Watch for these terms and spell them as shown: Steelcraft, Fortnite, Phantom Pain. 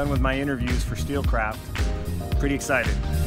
Done with my interviews for Steelcraft. Pretty excited.